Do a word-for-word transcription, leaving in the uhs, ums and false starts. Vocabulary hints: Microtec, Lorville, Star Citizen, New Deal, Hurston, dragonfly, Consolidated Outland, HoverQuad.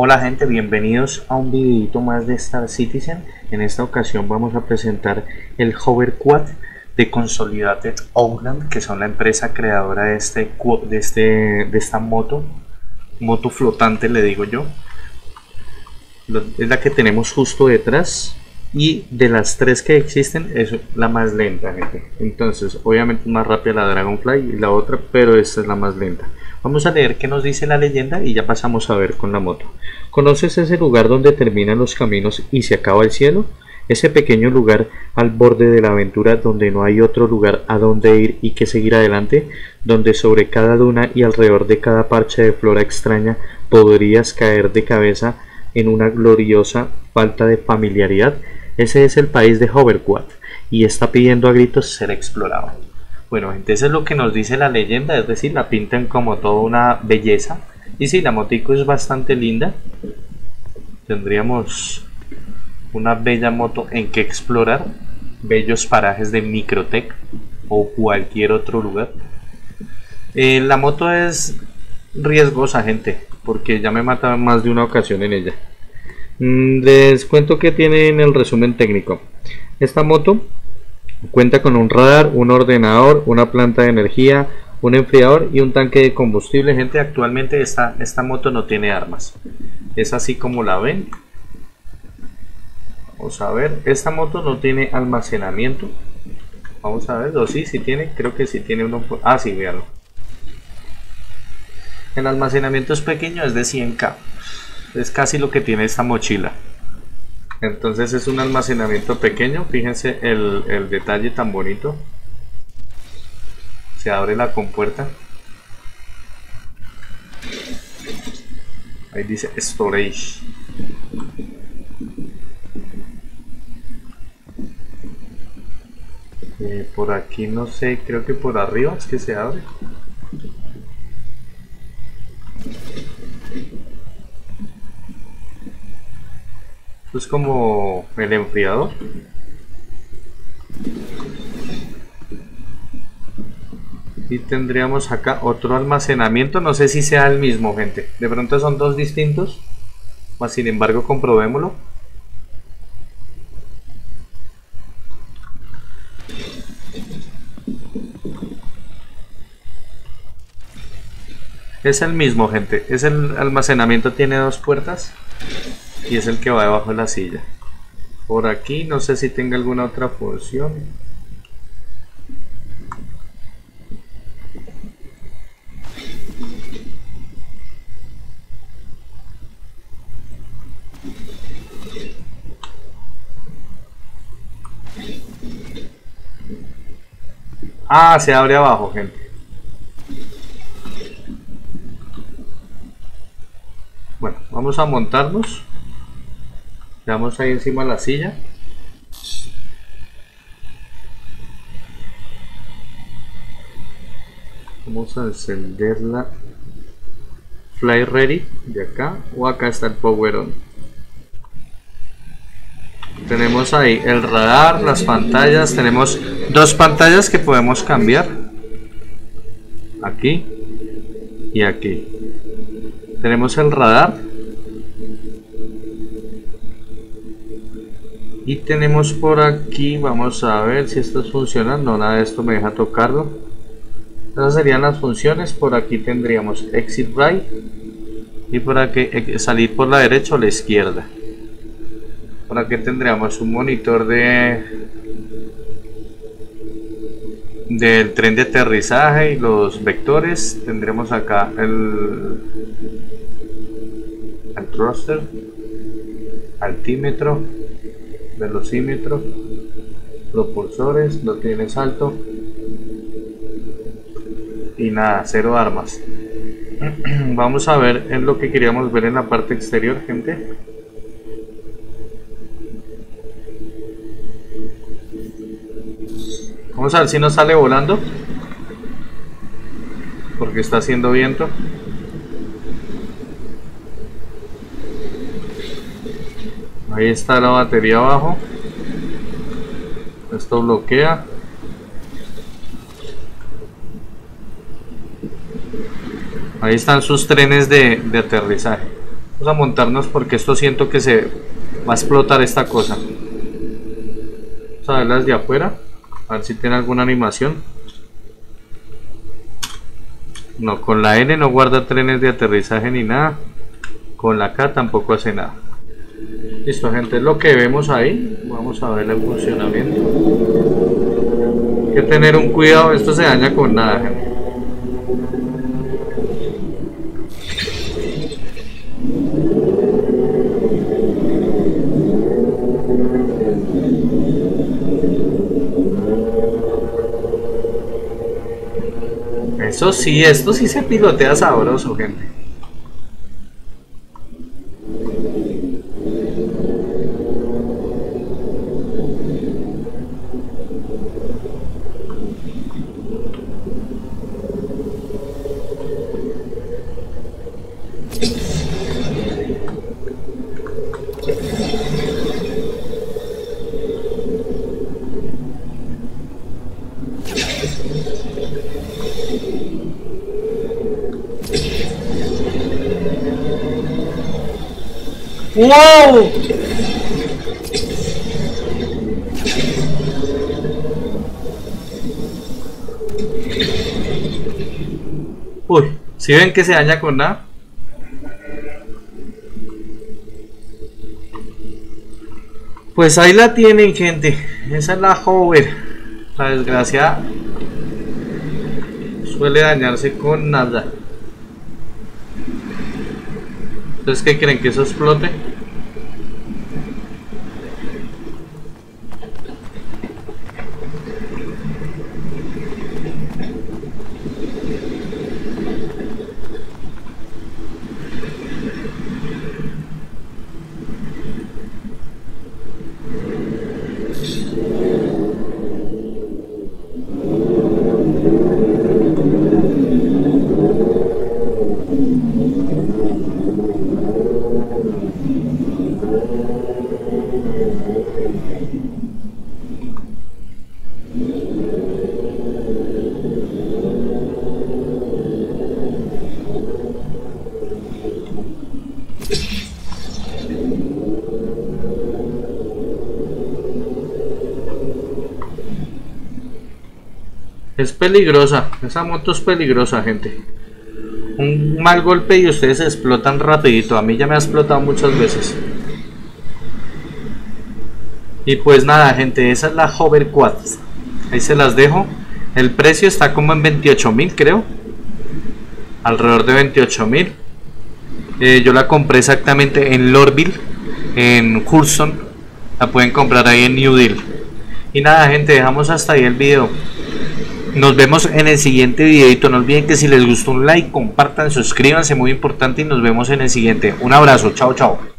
Hola gente, bienvenidos a un videito más de Star Citizen. En esta ocasión vamos a presentar el HoverQuad de Consolidated Outland, que son la empresa creadora de este, de este de esta moto moto flotante, le digo yo. Es la que tenemos justo detrás, y de las tres que existen es la más lenta, gente. Entonces obviamente es más rápida la Dragonfly y la otra, pero esta es la más lenta. Vamos a leer qué nos dice la leyenda y ya pasamos a ver con la moto. ¿Conoces ese lugar donde terminan los caminos y se acaba el cielo? Ese pequeño lugar al borde de la aventura, donde no hay otro lugar a donde ir y que seguir adelante, donde sobre cada duna y alrededor de cada parche de flora extraña podrías caer de cabeza en una gloriosa falta de familiaridad. Ese es el país de HoverQuad y está pidiendo a gritos ser explorado. Bueno, entonces es lo que nos dice la leyenda, es decir, la pintan como toda una belleza. Y sí, la motico es bastante linda. Tendríamos una bella moto en que explorar bellos parajes de Microtec o cualquier otro lugar. Eh, la moto es riesgosa, gente, porque ya me mataron más de una ocasión en ella. Mm, les cuento que tiene en el resumen técnico. Esta moto cuenta con un radar, un ordenador, una planta de energía, un enfriador y un tanque de combustible. Gente, actualmente esta, esta moto no tiene armas. Es así como la ven. Vamos a ver, esta moto no tiene almacenamiento. Vamos a ver, o sí, sí tiene, creo que sí tiene uno. Ah, sí, véanlo. El almacenamiento es pequeño, es de cien K. Es casi lo que tiene esta mochila. Entonces es un almacenamiento pequeño. Fíjense el, el detalle tan bonito. Se abre la compuerta. Ahí dice storage. Eh, por aquí no sé, creo que por arriba es que se abre. Es como el enfriador. Y tendríamos acá otro almacenamiento. No sé si sea el mismo, gente. De pronto son dos distintos. Mas sin embargo, comprobémoslo. Es el mismo, gente. Es el almacenamiento, tiene dos puertas. Y es el que va debajo de la silla. Por aquí no sé si tenga alguna otra función. Ah, se abre abajo, gente. Bueno, vamos a montarnos. Damos ahí encima la silla. Vamos a encender la Fly Ready de acá, o acá está el Power On. Tenemos ahí el radar, las pantallas. Tenemos dos pantallas que podemos cambiar. Aquí y aquí. Tenemos el radar. Y tenemos por aquí, vamos a ver si esto es funcionando. Nada de esto me deja tocarlo. Esas serían las funciones. Por aquí tendríamos exit right. Y para que salir por la derecha o la izquierda. Por aquí tendríamos un monitor de del tren de aterrizaje y los vectores. Tendremos acá el, el thruster, altímetro, velocímetro, propulsores, no tiene salto y nada, cero armas. Vamos a ver en lo que queríamos ver en la parte exterior, gente. Vamos a ver si nos sale volando, porque está haciendo viento. Ahí está la batería abajo. Esto bloquea. Ahí están sus trenes de, de aterrizaje. Vamos a montarnos porque esto siento que se va a explotar esta cosa. Vamos a ver las de afuera, a ver si tiene alguna animación. No, con la N no guarda trenes de aterrizaje ni nada. Con la K tampoco hace nada. Listo, gente, lo que vemos ahí, vamos a ver el funcionamiento. Hay que tener un cuidado, esto se daña con nada, gente. Eso sí, esto sí se pilotea sabroso, gente. ¡Wow! Uy, ¿sí ven que se daña con nada? Pues ahí la tienen, gente. Esa es la Hover. La desgracia suele dañarse con nada. Entonces, ¿qué creen? ¿Que eso explote? Es peligrosa, esa moto es peligrosa, gente. Un mal golpe y ustedes se explotan rapidito. A mí ya me ha explotado muchas veces. Y pues nada, gente, esa es la HoverQuad. Ahí se las dejo. El precio está como en veintiocho mil, creo. Alrededor de veintiocho mil. Eh, yo la compré exactamente en Lorville, en Hurston. La pueden comprar ahí en New Deal. Y nada, gente, dejamos hasta ahí el video. Nos vemos en el siguiente videito. No olviden que si les gustó un like, compartan, suscríbanse, muy importante, y nos vemos en el siguiente. Un abrazo, chao, chao.